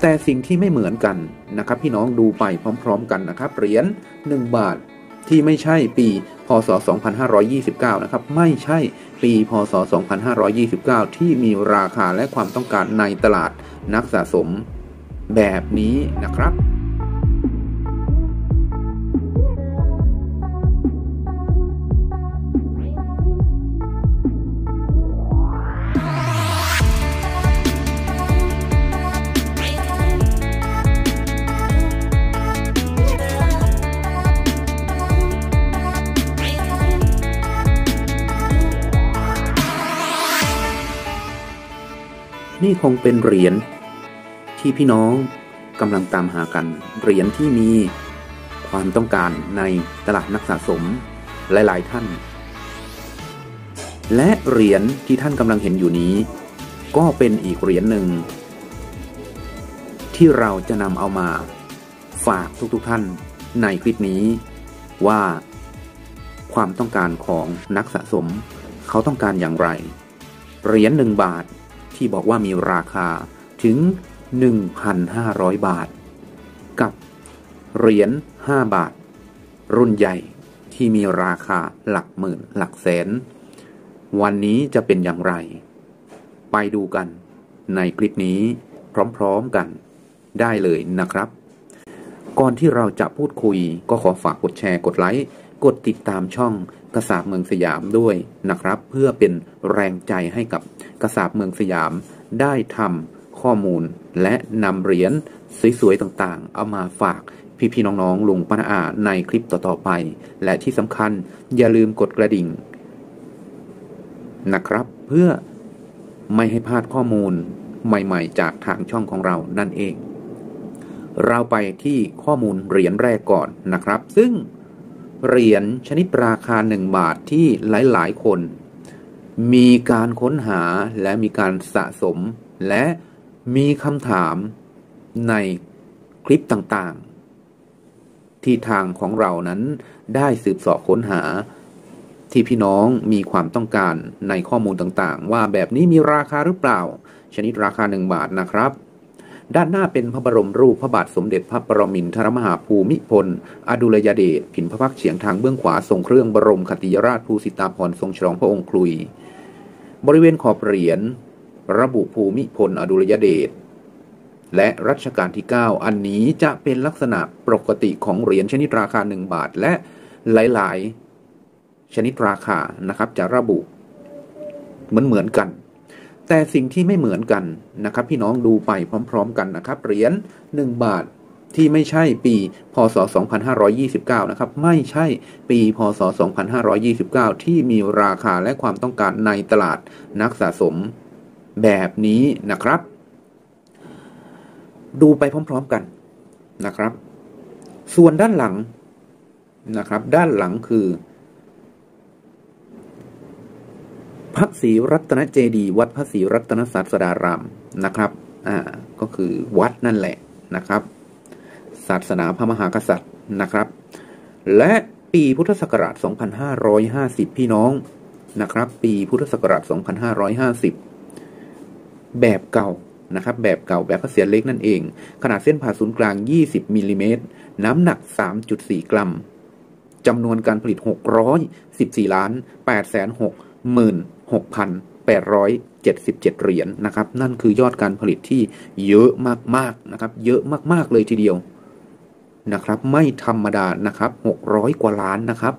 แต่สิ่งที่ไม่เหมือนกันนะครับพี่น้องดูไปพร้อมๆกันนะครับเหรียญ1บาทที่ไม่ใช่ปีพ.ศ. 2529นะครับไม่ใช่ปีพ.ศ. 2529ที่มีราคาและความต้องการในตลาดนักสะสมแบบนี้นะครับนี่คงเป็นเหรียญที่พี่น้องกำลังตามหากันเหรียญที่มีความต้องการในตลาดนักสะสมหลายๆท่านและเหรียญที่ท่านกำลังเห็นอยู่นี้ก็เป็นอีกเหรียญหนึ่งที่เราจะนำเอามาฝากทุกๆท่านในคลิปนี้ว่าความต้องการของนักสะสมเขาต้องการอย่างไรเหรียญ1บาทที่บอกว่ามีราคาถึง 1,500 บาทกับเหรียญ5บาทรุ่นใหญ่ที่มีราคาหลักหมื่นหลักแสนวันนี้จะเป็นอย่างไรไปดูกันในคลิปนี้พร้อมๆกันได้เลยนะครับก่อนที่เราจะพูดคุยก็ขอฝากกดแชร์กดไลค์กดติดตามช่องกษาปเมืองสยามด้วยนะครับเพื่อเป็นแรงใจให้กับกษาปเมืองสยามได้ทำข้อมูลและนำเหรียญสวยๆต่างๆเอามาฝากพี่ๆน้องๆลุงป้าอาในคลิปต่อๆไปและที่สำคัญอย่าลืมกดกระดิ่งนะครับเพื่อไม่ให้พลาดข้อมูลใหม่ๆจากทางช่องของเรานั่นเองเราไปที่ข้อมูลเหรียญแรกก่อนนะครับซึ่งเหรียญชนิดราคา1บาทที่หลายๆคนมีการค้นหาและมีการสะสมและมีคำถามในคลิปต่างๆที่ทางของเรานั้นได้สืบเสาะค้นหาที่พี่น้องมีความต้องการในข้อมูลต่างๆว่าแบบนี้มีราคาหรือเปล่าชนิดราคา1บาทนะครับด้านหน้าเป็นพระบรมรูปพระบาทสมเด็จพระปรมินทรมหาภูมิพลอดุลยเดชผินพระพักตร์เฉียงทางเบื้องขวาทรงเครื่องบรมคติยราชภูสิตาภรณ์ทรงฉลองพระองค์คลุยบริเวณขอบเหรียญระบุภูมิพลอดุลยเดชและรัชกาลที่9อันนี้จะเป็นลักษณะปกติของเหรียญชนิดราคา1บาทและหลายๆชนิดราคานะครับจะระบุเหมือนกันแต่สิ่งที่ไม่เหมือนกันนะครับพี่น้องดูไปพร้อมๆกันนะครับเหรียญ1บาทที่ไม่ใช่ปีพ.ศ. 2529นะครับไม่ใช่ปีพ.ศ. 2529ที่มีราคาและความต้องการในตลาดนักสะสมแบบนี้นะครับดูไปพร้อมๆกันนะครับส่วนด้านหลังนะครับด้านหลังคือพระศรีรัตนเจดีย์วัดพระศรีรัตนศาสดารามนะครับก็คือวัดนั่นแหละนะครับศาสนาพระมหากษัตริย์นะครับและปีพุทธศักราช2550พี่น้องนะครับปีพุทธศักราช2550แบบเก่านะครับแบบเก่าแบบพระเศียรเล็กนั่นเองขนาดเส้นผ่าศูนย์กลาง20มิลลิเมตรน้ำหนัก 3.4 กรัมจำนวนการผลิต614,816,877 เหรียญนะครับนั่นคือยอดการผลิตที่เยอะมากๆนะครับเยอะมากๆเลยทีเดียวนะครับไม่ธรรมดานะครับ600กว่าล้านนะครับ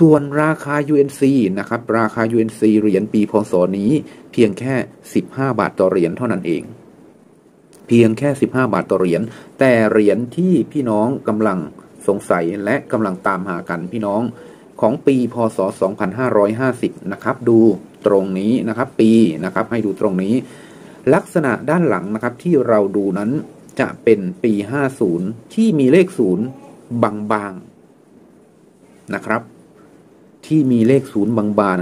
ส่วนราคา UNC นะครับราคา UNC เหรียญปีพ.ศ.นี้เพียงแค่15บาทต่อเหรียญเท่านั้นเองเพียงแค่15บาทต่อเหรียญแต่เหรียญที่พี่น้องกำลังสงสัยและกำลังตามหากันพี่น้องของปีพ.ศ. 2550นะครับดูตรงนี้นะครับปีนะครับให้ดูตรงนี้ลักษณะด้านหลังนะครับที่เราดูนั้นจะเป็นปี50ที่มีเลข0บางๆนะครับที่มีเลข0บาง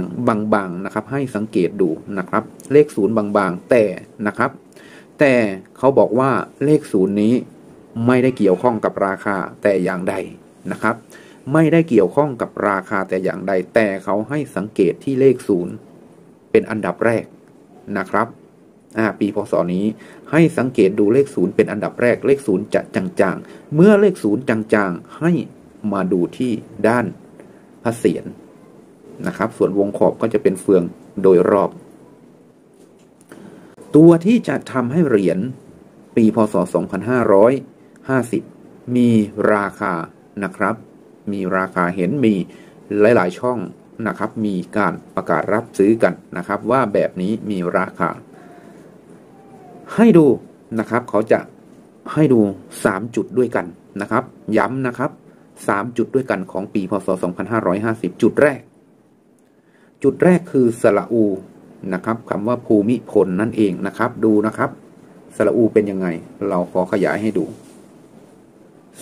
ๆนะครับให้สังเกตดูนะครับเลข0บางๆแต่นะครับแต่เขาบอกว่าเลข0นี้ไม่ได้เกี่ยวข้องกับราคาแต่อย่างใดนะครับไม่ได้เกี่ยวข้องกับราคาแต่อย่างใดแต่เขาให้สังเกตที่เลข0เป็นอันดับแรกนะครับ ปีพศนี้ให้สังเกตดูเลข0เป็นอันดับแรกเลข0จะจางๆเมื่อเลข0จางๆให้มาดูที่ด้านพระเศียรนะครับส่วนวงขอบก็จะเป็นเฟืองโดยรอบตัวที่จะทำให้เหรียญปีพศ2550มีราคานะครับมีราคาเห็นมีหลายๆช่องนะครับมีการประกาศรับซื้อกันนะครับว่าแบบนี้มีราคาให้ดูนะครับเขาจะให้ดู3จุดด้วยกันนะครับย้ำนะครับ3จุดด้วยกันของปีพศ2550จุดแรกคือสระอูนะครับคำว่าภูมิพลนั่นเองนะครับดูนะครับสระอูเป็นยังไงเราขอขยายให้ดู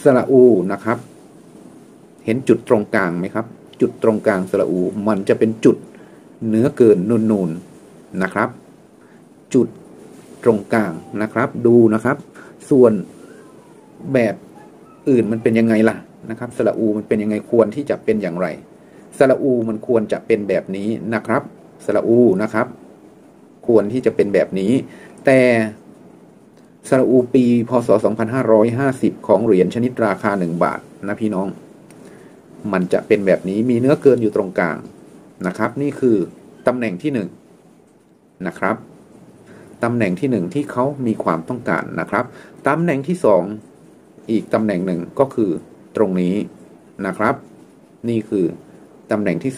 สระอูนะครับเห็นจุดตรงกลางไหมครับจุดตรงกลางสระอูมันจะเป็นจุดเหนือเกินนูนๆนะครับจุดตรงกลางนะครับดูนะครับส่วนแบบอื่นมันเป็นยังไงล่ะนะครับสระอูมันเป็นยังไงควรที่จะเป็นอย่างไรสระอูมันควรจะเป็นแบบนี้นะครับสระอูนะครับควรที่จะเป็นแบบนี้แต่สระอูปีพศ2550ของเหรียญชนิดราคา1บาทนะพี่น้องมันจะเป็นแบบนี้มีเนื้อเกินอยู่ตรงกลางนะครับนี่คือตำแหน่งที่1นะครับตำแหน่งที่1ที่เขามีความต้องการนะครับตำแหน่งที่2อีกตำแหน่งหนึ่งก็คือตรงนี้นะครับนี่คือตำแหน่งที่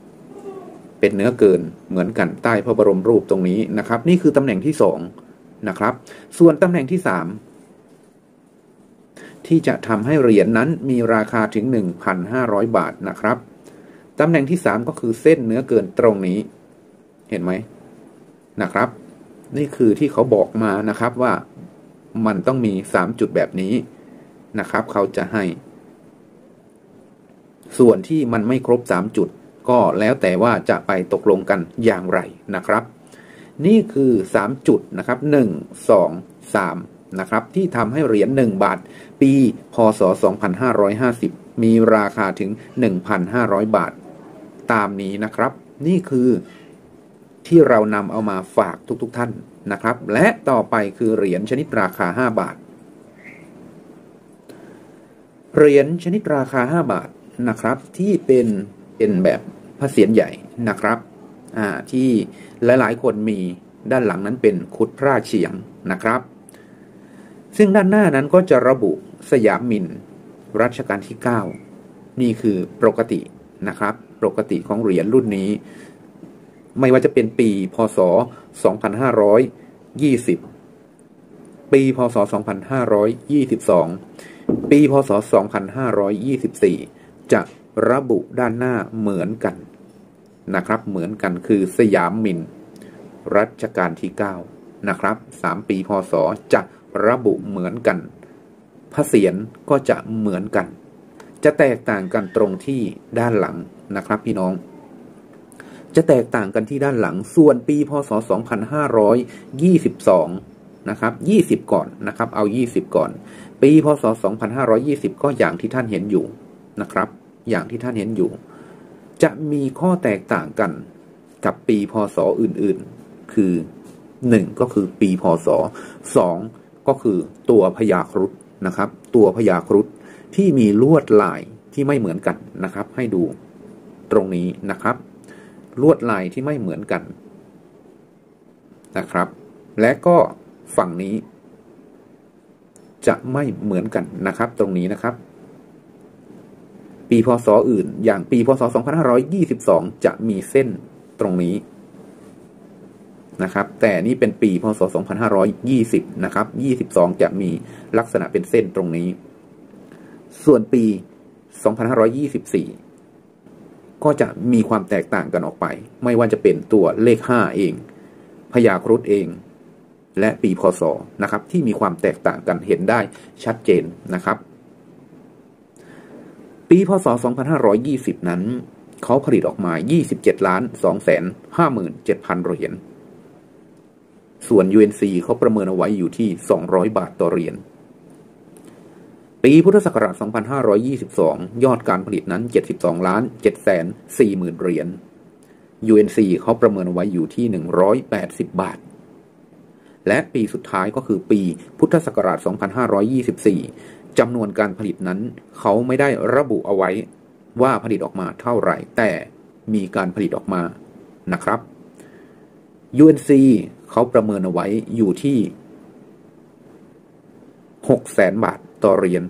2เป็นเนื้อเกินเหมือนกันใต้พระบรมรูปตรงนี้นะครับนี่คือตำแหน่งที่2นะครับส่วนตำแหน่งที่3ที่จะทำให้เหรียญนั้นมีราคาถึง 1,500 บาทนะครับตำแหน่งที่3ก็คือเส้นเนื้อเกินตรงนี้เห็นไหมนะครับนี่คือที่เขาบอกมานะครับว่ามันต้องมี3จุดแบบนี้นะครับเขาจะให้ส่วนที่มันไม่ครบ3จุดก็แล้วแต่ว่าจะไปตกลงกันอย่างไรนะครับนี่คือ3จุดนะครับ1 2 3นะครับที่ทำให้เหรียญ1บาทปีพศ2550มีราคาถึง 1,500 บาทตามนี้นะครับนี่คือที่เรานำเอามาฝากทุกท่านนะครับและต่อไปคือเหรียญชนิดราคา5บาทเหรียญชนิดราคา5บาทนะครับที่เป็นแบบพระเศียรใหญ่นะครับที่หลายๆคนมีด้านหลังนั้นเป็นคุดพระเฉียงนะครับซึ่งด้านหน้านั้นก็จะระบุสยามมินรัชกาลที่9นี่คือปกตินะครับปกติของเหรียญรุ่นนี้ไม่ว่าจะเป็นปีพศ2520ปีพศ2522ปีพศ2524จะระบุด้านหน้าเหมือนกันนะครับเหมือนกันคือสยามมินรัชกาลที่9นะครับ3ปีพศจะระบุเหมือนกันพระเศียรก็จะเหมือนกันจะแตกต่างกันตรงที่ด้านหลังนะครับพี่น้องจะแตกต่างกันที่ด้านหลังส่วนปีพศ2522นะครับ20ก่อนนะครับเอา20ก่อนปีพศ2520ก็อย่างที่ท่านเห็นอยู่นะครับอย่างที่ท่านเห็นอยู่จะมีข้อแตกต่างกันกับปีพศอื่นๆคือ1ก็คือปีพศ2ก็คือตัวพญาครุฑนะครับตัวพญาครุฑที่มีลวดลายที่ไม่เหมือนกันนะครับให้ดูตรงนี้นะครับลวดลายที่ไม่เหมือนกันนะครับและก็ฝั่งนี้จะไม่เหมือนกันนะครับตรงนี้นะครับปีพศอื่นอย่างปีพศ2522จะมีเส้นตรงนี้นะครับแต่นี่เป็นปีพศ2520นะครับ22จะมีลักษณะเป็นเส้นตรงนี้ส่วนปี2524ก็จะมีความแตกต่างกันออกไปไม่ว่าจะเป็นตัวเลข5เองพญาครุฑเองและปีพศนะครับที่มีความแตกต่างกันเห็นได้ชัดเจนนะครับปีพศ2520นั้นเขาผลิตออกมา 27,257,000 เหรียญส่วน UNC เขาประเมินเอาไว้อยู่ที่200บาทต่อเหรียญปีพุทธศักราช2522ยอดการผลิตนั้น 72,740,000 เหรียญ UNC เขาประเมินไว้อยู่ที่180 บาท และปีสุดท้ายก็คือปีพุทธศักราช 2524 จำนวนการผลิตนั้นเขาไม่ได้ระบุเอาไว้ว่าผลิตออกมาเท่าไหร่แต่มีการผลิตออกมานะครับ UNC เขาประเมินเอาไว้อยู่ที่ 600,000 บาทต่อเหรียญ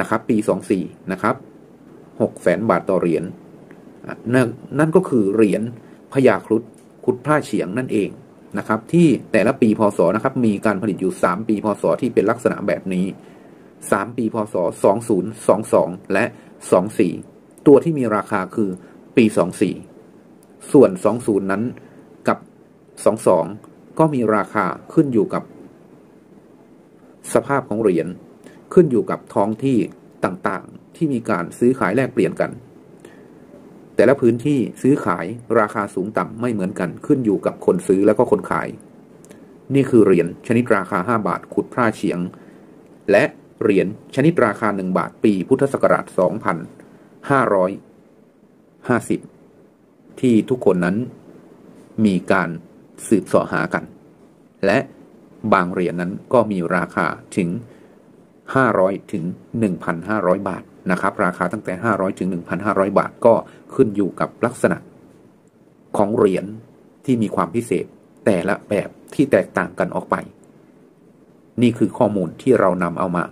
นะครับปี 24 นะครับ 600,000 บาทต่อเหรียญ นั่นก็คือเหรียญพญาครุฑครุฑพระเฉียงนั่นเองนะครับที่แต่ละปีพศนะครับมีการผลิตอยู่3ปีพศที่เป็นลักษณะแบบนี้3ปีพศ2022และ24ตัวที่มีราคาคือปี24ส่วน20นั้นกับ22ก็มีราคาขึ้นอยู่กับสภาพของเหรียญขึ้นอยู่กับท้องที่ต่างๆที่มีการซื้อขายแลกเปลี่ยนกันแต่ละพื้นที่ซื้อขายราคาสูงต่ำไม่เหมือนกันขึ้นอยู่กับคนซื้อและก็คนขายนี่คือเหรียญชนิดราคา5บาทขุดพระเฉียงและเหรียญชนิดราคา1บาทปีพุทธศักราช 2550 ที่ทุกคนนั้นมีการสืบเสาะหากันและบางเหรียญนั้นก็มีราคาถึง500ถึง 1,500 บาทนะครับราคาตั้งแต่500ถึง 1,500 บาทก็ขึ้นอยู่กับลักษณะของเหรียญที่มีความพิเศษแต่ละแบบที่แตกต่างกันออกไปนี่คือข้อมูลที่เรานำเอามา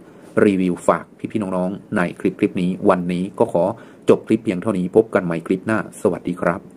รีวิวฝากพี่ๆน้องๆในคลิปนี้วันนี้ก็ขอจบคลิปเพียงเท่านี้พบกันใหม่คลิปหน้าสวัสดีครับ